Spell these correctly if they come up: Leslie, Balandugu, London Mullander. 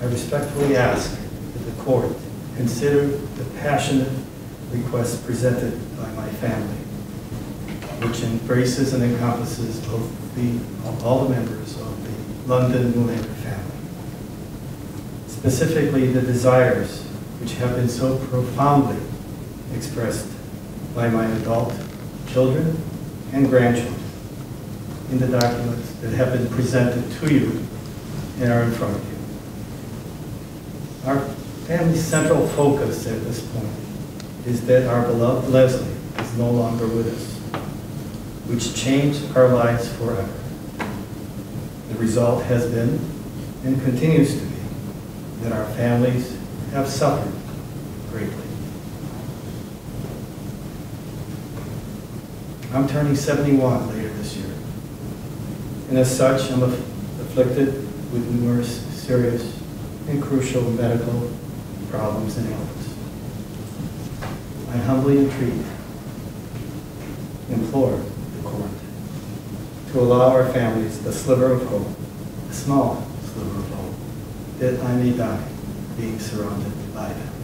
I respectfully ask that the court consider the passionate request presented by my family, which embraces and encompasses both all the members of the London Mullander family, specifically the desires which have been so profoundly expressed by my adult children and grandchildren in the documents that have been presented to you and are in front of you. Our family's central focus at this point is that our beloved Leslie is no longer with us, which changed our lives forever. The result has been, and continues to be, that our families have suffered greatly. I'm turning 71 later this year, and as such, I'm afflicted with numerous serious and crucial medical problems and ailments. I humbly implore the court to allow our families the sliver of hope, a small sliver of hope, that I may die being surrounded by them.